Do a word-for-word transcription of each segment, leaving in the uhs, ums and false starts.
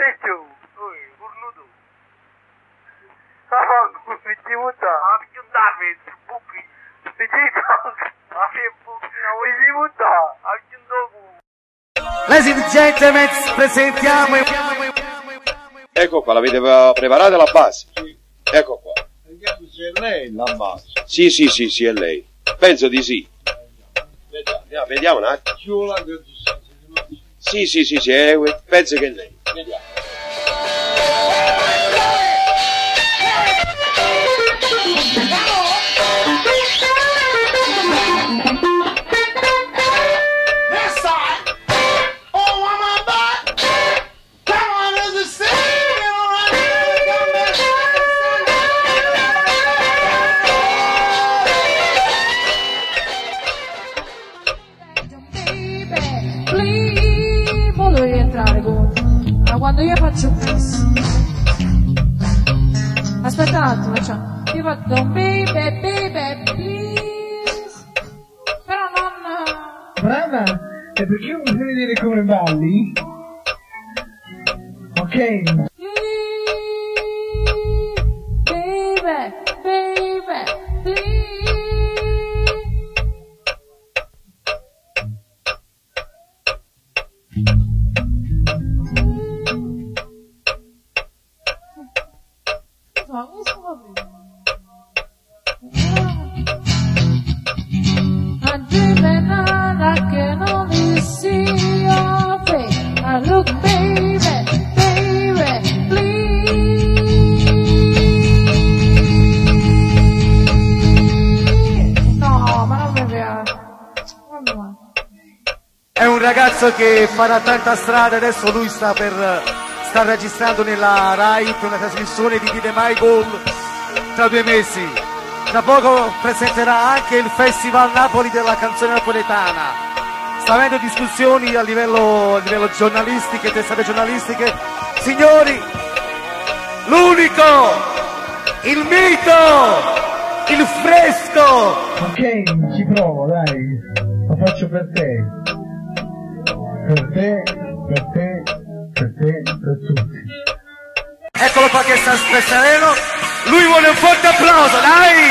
E giù, oi, cornuto. Ah, come ti muta? Ah, mi chiudavi, buchi. Ti chiudavi. Ah, che buchi, non ti muta. Ah, chiudavi. Ladies and gentlemen, presentiamo. Ecco qua, l'avete preparata la base? Ecco qua. Vediamo se è lei la base. Sì, sì, sì, sì, è lei. Penso di sì. Vediamo, vediamo un attimo. Sì, sì, sì, sì, eh, penso che è lei. Vediamo. Quando io faccio questo, aspetta un attimo, facciamo, io faccio baby, baby, please, però non... Brava, e perché io voglio vedere come balli? Ok. Baby, baby, please. Che farà tanta strada. Adesso lui sta per sta registrando nella RAI per una trasmissione di Demaical tra due mesi. Tra poco presenterà anche il Festival Napoli della canzone napoletana. Sta avendo discussioni a livello, a livello giornalistiche, testate giornalistiche. Signori, l'unico, il mito, il fresco. Ok, ci provo, dai, lo faccio per te. Per te, per te, per te, per tutti. Eccolo qua che sta spessareno. Lui vuole un forte applauso, dai!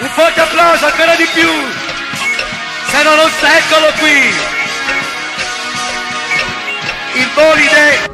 Un forte applauso, ancora di più! Se non lo sta, eccolo qui! Il bolide...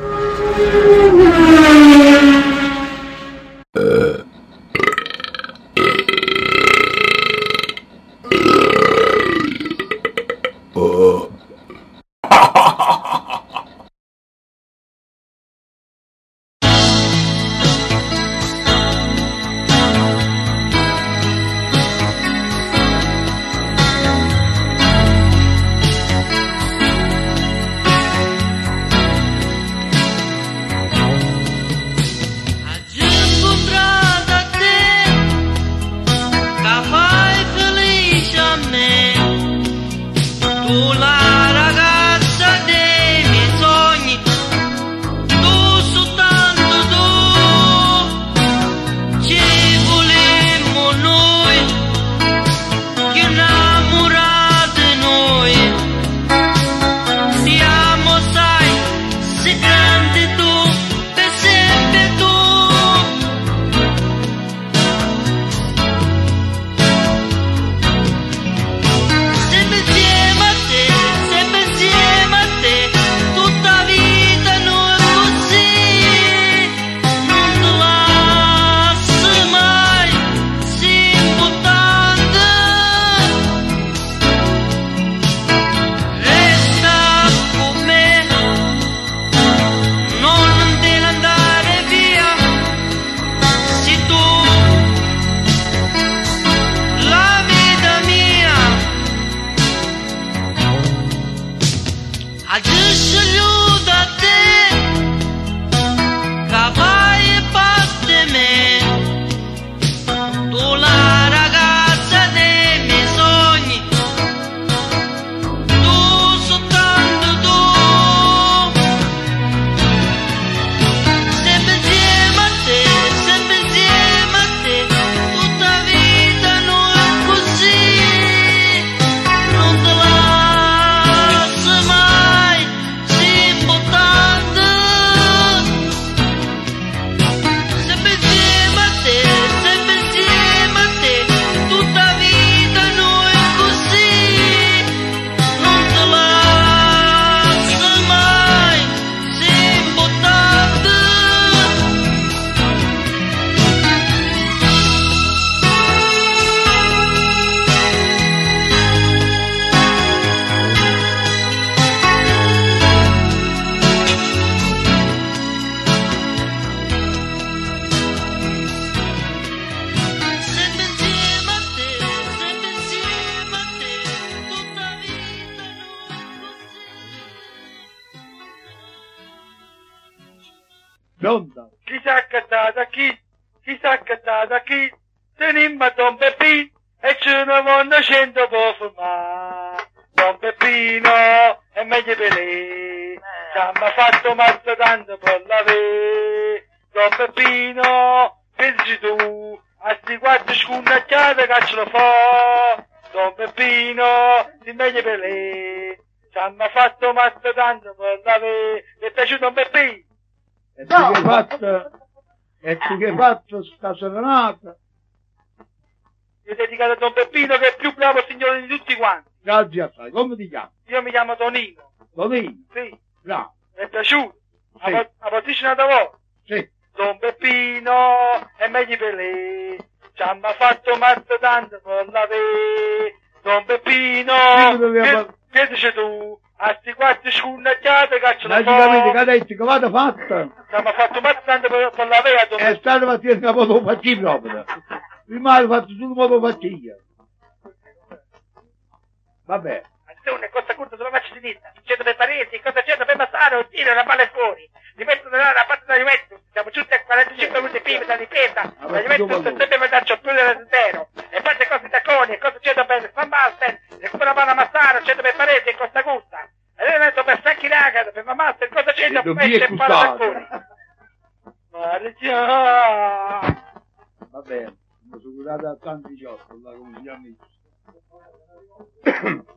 Gionda. Chi sa cattata chi? Chi sa cattata chi? Tenimma Don Peppino e ce ne vanno cento po' fumare. Don Peppino è meglio per lei. C'ha fatto mazzo tanto per la ve. Don Peppino, pensi tu, a sti quattro scunnacchiate che ce lo fa. Don Peppino, si meglio per lei. C'hanno fatto mazzo tanto per la ve. Ti è piaciuto Don Peppino? E tu che hai fatto? E tu che hai fatto sta serenata? È dedicato a Don Peppino che è più bravo signore di tutti quanti. Grazie a te, come ti chiami? Io mi chiamo Tonino. Tonino? Sì. Bravo. È piaciuto? Sì. A, a posizione da voi? Sì. Don Peppino è meglio per lei. Ci hanno fatto matto tanto per la ve. Don Peppino, che, che dici tu? A sti quattro scunnacchiate caccia la fa. Logicamente, che ha detto che vada fatta? Ci hanno fatto matto tanto per, per la ve. È stato mattina che potevo farci proprio. Prima ho fatto solo poco fatica. Vabbè. Attenzione, costa corta sulla faccia sinistra. C'è per pareti, cosa c'è per passare? Un tiro, una palla fuori. Rimetto dalla parte da rimetto. Siamo giunti a quarantacinque minuti prima della difesa. La rimetto sempre per darci più del zero. E poi c'è cosa i tacconi, cosa c'è per Van Basten. Recupera la palla Massaro, c'è per pareti, costa corta. E lei ha detto per Sacchi Raga, per Van Basten, cosa c'è per pesce e palla tacconi. Marcia! Va bene. Sono curato a tanti giorni, la consigliamo.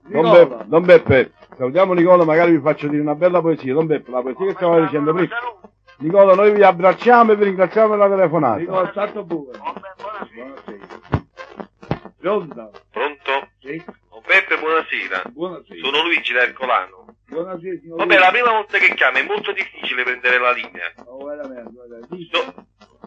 Don, Don Beppe, salutiamo Nicola, magari vi faccio dire una bella poesia. Don Beppe, la poesia che stavo dicendo prima. Nicola, noi vi abbracciamo e vi ringraziamo per la telefonata. Nicola, è stato buono. Buonasera. Buonasera. Pronto? Sì. Don Beppe, buonasera. Buonasera. Sono Luigi da Ercolano. Buonasera, signor. Vabbè, la prima volta che chiamo è molto difficile prendere la linea. Oh, veramente, veramente.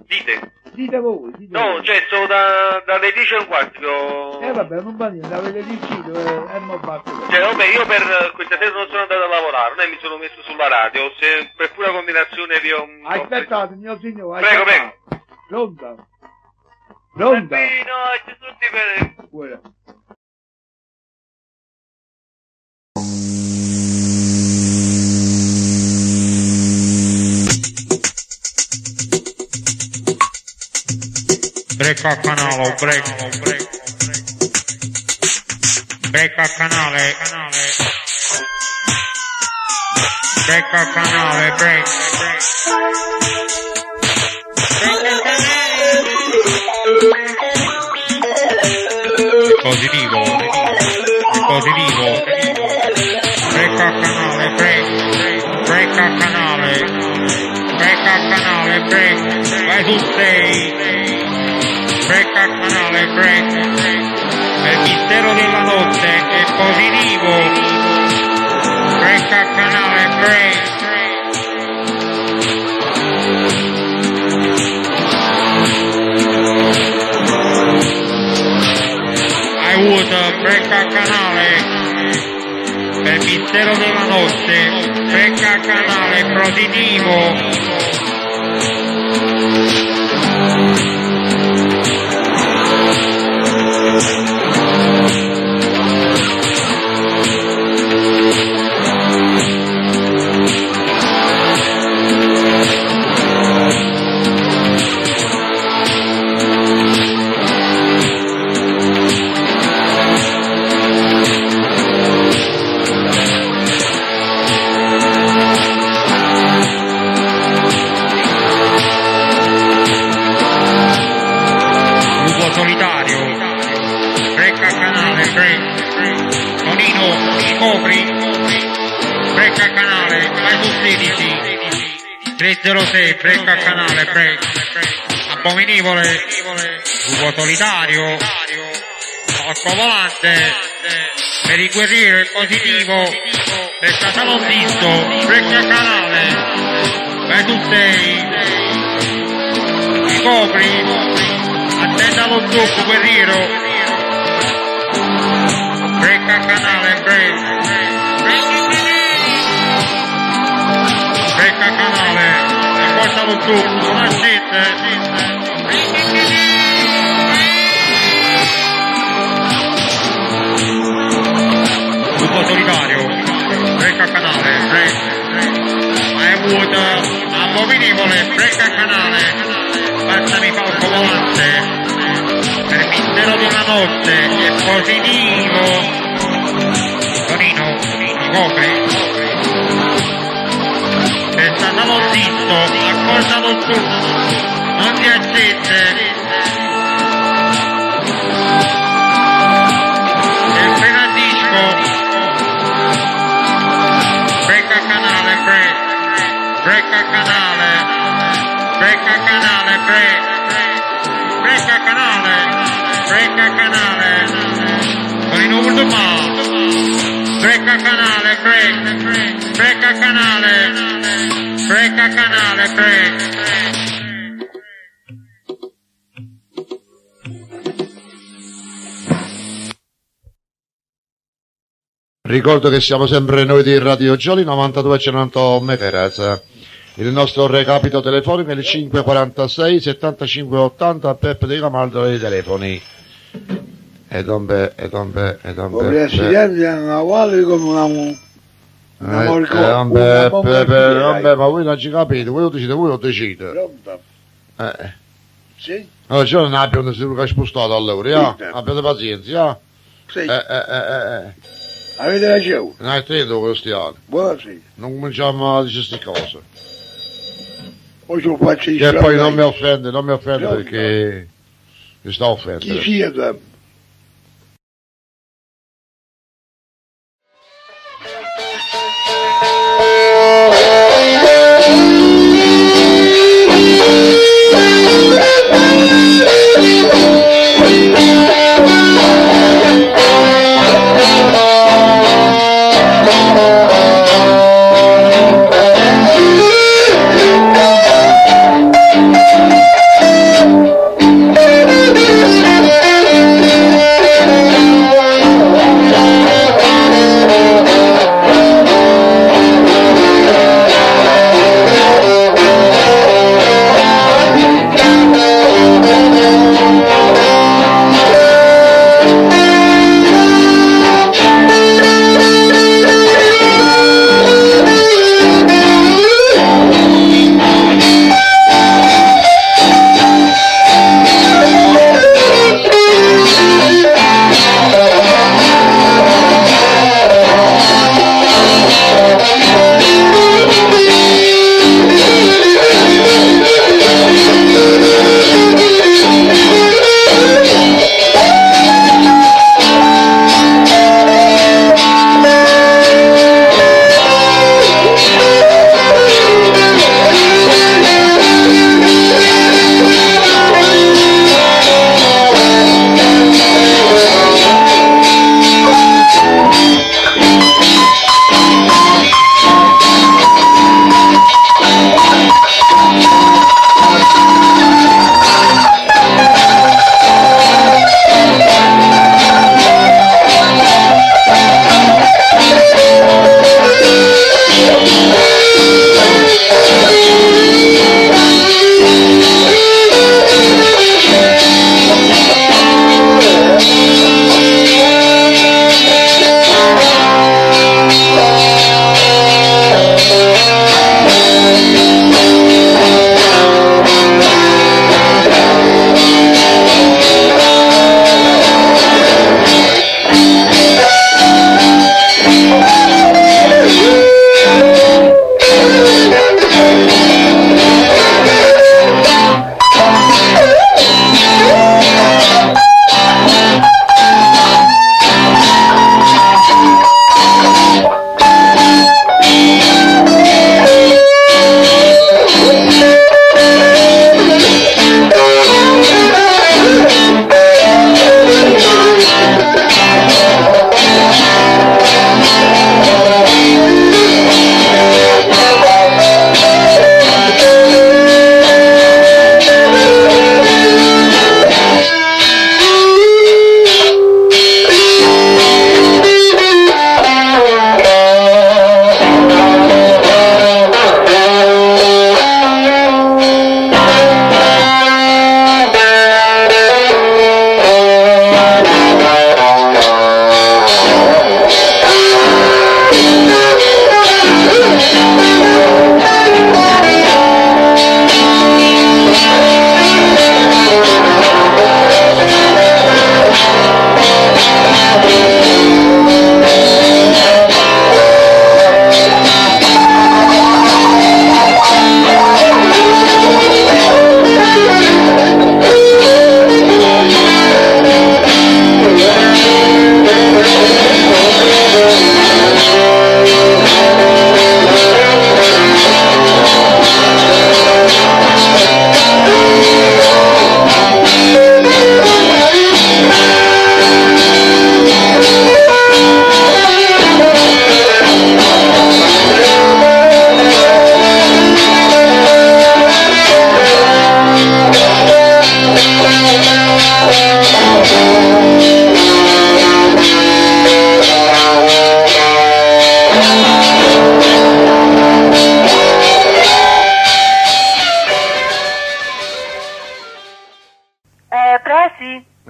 Dite. Dite voi, dite no, voi. Cioè sono da, dalle dieci e un quarto che ho... Eh vabbè, non va niente, avete deciso e non basta. Cioè vabbè, io per questa sera non sono andato a lavorare, non mi sono messo sulla radio, se per pura combinazione vi ho... Aspettate, mio signore, prego, aspettate. Prego. Pronta? Pronta? Sì, no, ci sono tutti per... Breca canale, breca, breca, breca canale, canale, breca canale, break, break, positivo, positivo, breca canale, break, breca canale, breca canale, break, vai su sei. Breca canale, breca, il mistero della notte è positivo. Breca canale, break. I would breca canale, il mistero della notte, breca canale, positivo. tre zero sei, breca canale, break, abominevole, gruppo solitario, porco volante, per il guerriero è positivo, per Casano Zitto, breca canale, vai tu sei, ti copri, attenta lo zucco guerriero, breca canale, break. Breca canale, e porta lo trucco, una sette, gruppo solitario, breca canale, break, break, I would, Dominevole, breca canale, passami palco volante, per mistero di una notte, è positivo, Torino, copre, è stato moltissimo, accordato su, non si accende, è Fernandisco, breca canale, breca. Breca canale, breca canale, breca canale, breca canale, Torino Urdumal, breca canale, breca canale, breca canale, breca. Ricordo che siamo sempre noi di Radio Jolly, novantadue e centootto MHz. Il nostro recapito telefonico è il cinque quarantasei settantacinque ottanta, Peppe Dei Camaldoli dei telefoni. E donde, e donde, e donde. Vorrei accidenti a Navalli come una... Una morcona. Vabbè, vabbè, ma voi non ci capite, voi lo decide, voi lo decide. Pronto? Eh. Sì? Allora, cioè non abbiamo una spostata all'ora, eh? Abbiate pazienza, eh? Sì. Eh, eh, eh, eh. Avete ragione? Non è credo Cristiano. Buonasera. Non cominciamo a dire queste cose. Poi ce lo faccio io. E poi non mi offende, non mi offende no, perché no. Mi sta offendendo. Chi sia da...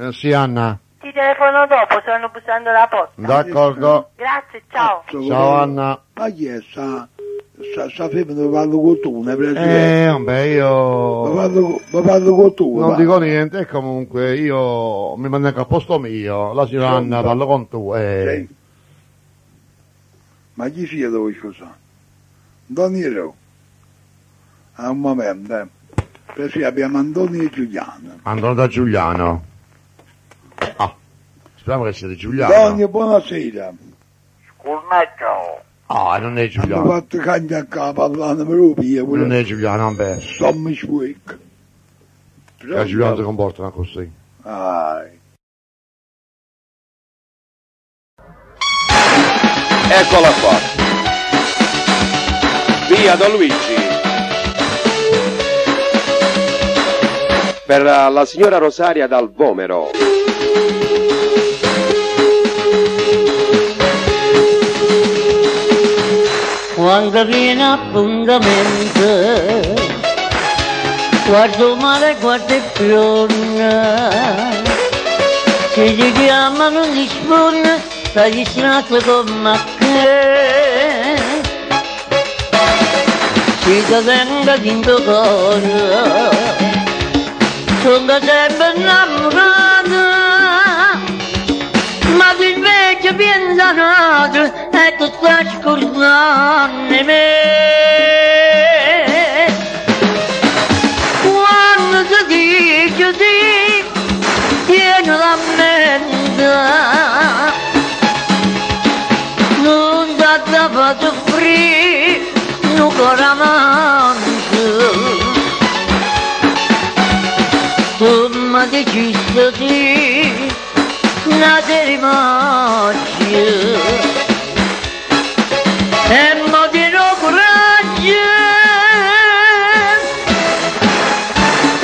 eh, sì, Anna. Ti telefono dopo, stanno bussando alla porta. D'accordo. Grazie, ciao. Ah, ciao, ciao Anna. Ma chi è sta? Sapeva dove parlo con tu, eh, vabbè, io ma parlo, ma parlo con tu, non va. Dico niente, e comunque io mi mantengo a posto mio, la signora Anna parlo con tu, eh. Sì. Ma chi sia dove cosa? Doniero. A un momento, perché abbiamo Andoni e Giuliano. Andoni da Giuliano. Ah, speriamo che sia di Giuliano. Doni, buonasera. Scusate. Ah, non è Giuliano. Hanno fatto cagna a capo, non è Giuliano, vabbè. Sommi spuic. E Giuliano si comportano così. Ah. Eccola qua. Via Don Luigi. Per la signora Rosaria dal Vomero. Quando viene appuntamento, guardo mare, guardo il fiore, se gli chiama non risponde, sta distratto con macchè, si cadenda dentro coro, sono sempre innamorata, ma ti invece pensa un'altra. E tu stai scordando me. Quando ti dico sì, tieni la mente, non ti fa soffrire, non ancora mangio. Tu mi deciso sì, non ti rimangio. E mo dirò coraggio e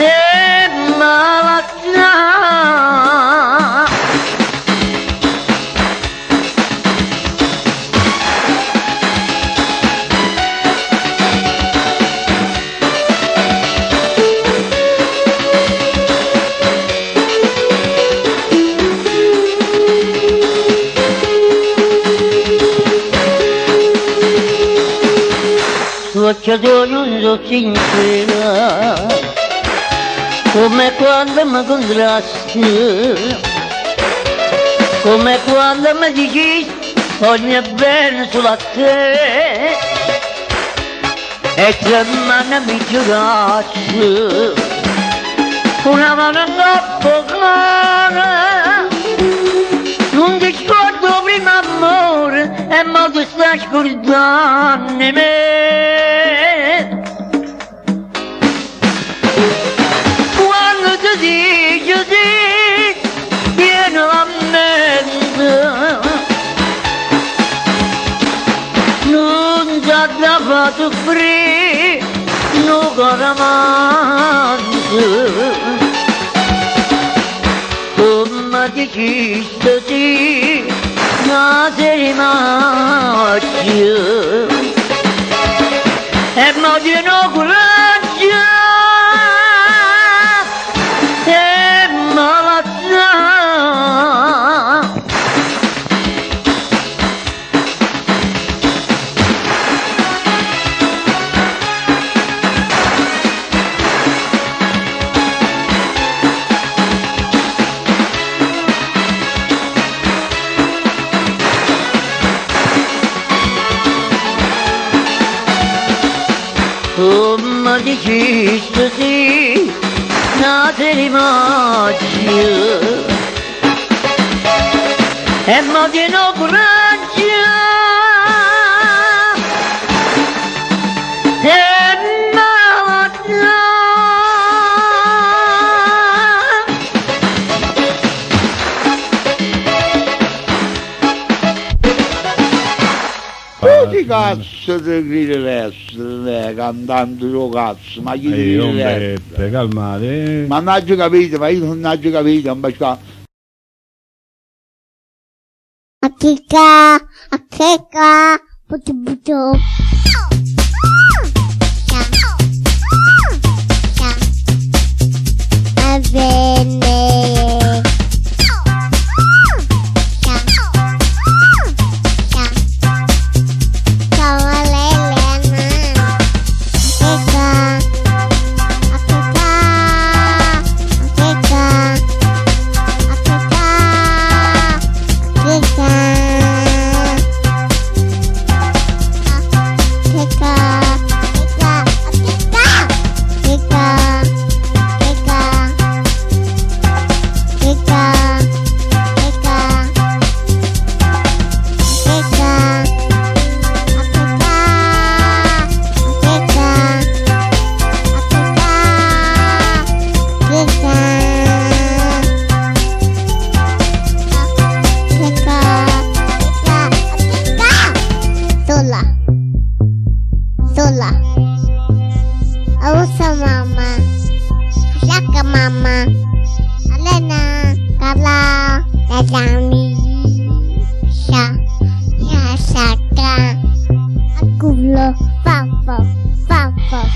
malattia. Io non sono sincera, come quando mi contrasti, come quando mi dici ogni bene sulla te, e tre mani mi giurassi, una mano troppo cara, non ti scordo prima amore, e mo tu stai scordando me. Quando ti dico sì, tieni la mente, non ti ha fatto soffrire, non ancora mangio. Come ti dico sì, non ti rimangio. E mo ti no coraggio. Deciso sì, non ti rimangio, e mo ti no coraggio, e malattia. Tutti cazzo. Ti grideresti cantando il tuo cazzo, ma chi ti grideresti? Per calmare, ma non ho capito, ma io non ho capito, non basta. A checca, a checca, butto butto. Ciao, ciao, ciao. sola. Ausa mamma, Sciacca mamma, Alena, Carla, Dajami, Scia, Scia, Sciacca, Aculo, Pappo, Pappo.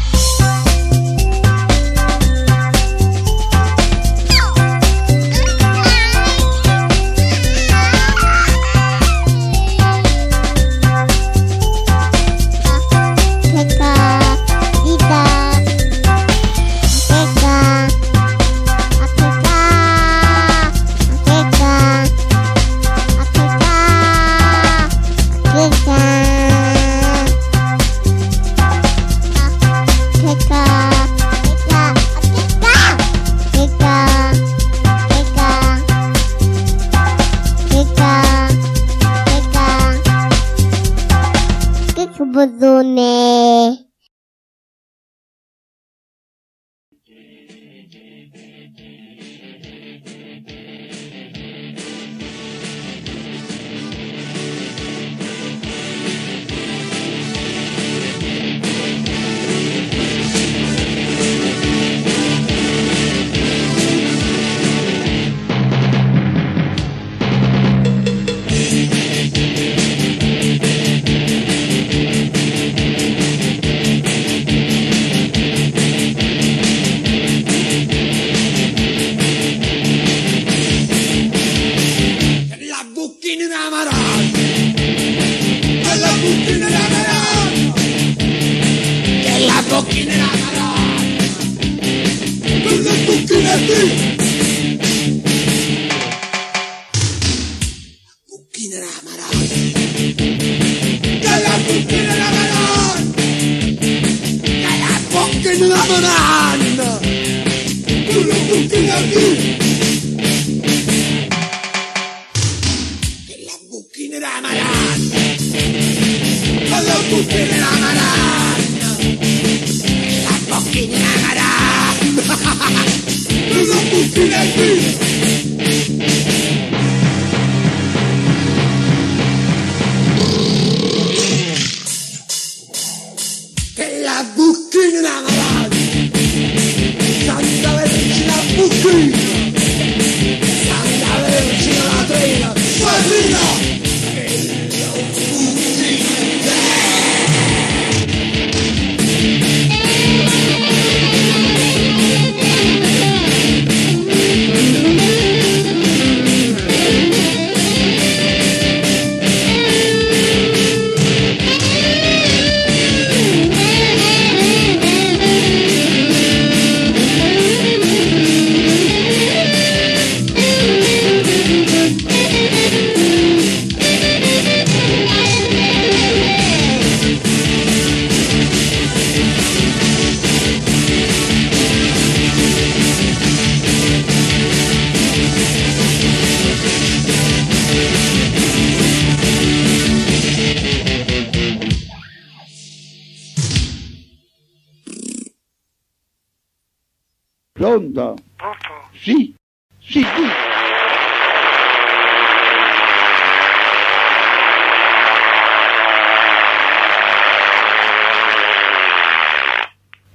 Pronto? Pronto? Sì, sì, sì.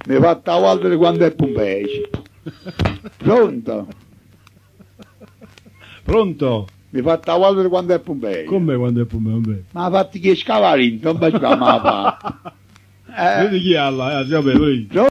Mi fa tavola quando è Pompei. Pronto? Pronto? Mi fa tavola quando è Pompei. Come quando è Pompei? Ma fatti che scavalino, non mi scamava. Vedi chi ha là, eh, vabbè,